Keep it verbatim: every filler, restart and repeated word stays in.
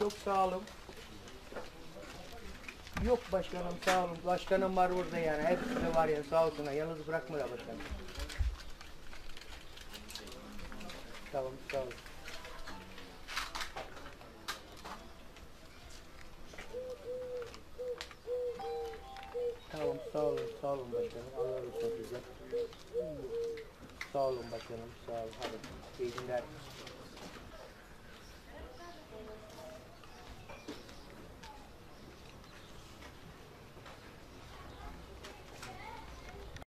Çok sağ olun. Yok başkanım, sağ olun. Başkanım var orada yani. Hepsi var ya, sağ olsun. Yalnız bırakmıyor başkanım. Tamam, sağ olun. Tamam, sağ olun, sağ olun başkanım. Allah razı olsun. Sağ olun başkanım, sağ olun. Hadi, iyi günler.